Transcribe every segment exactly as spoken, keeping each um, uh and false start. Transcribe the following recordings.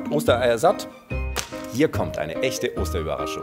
habt Ostereier satt. Hier kommt eine echte Osterüberraschung.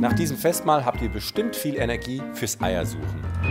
Nach diesem Festmahl habt ihr bestimmt viel Energie fürs Eiersuchen.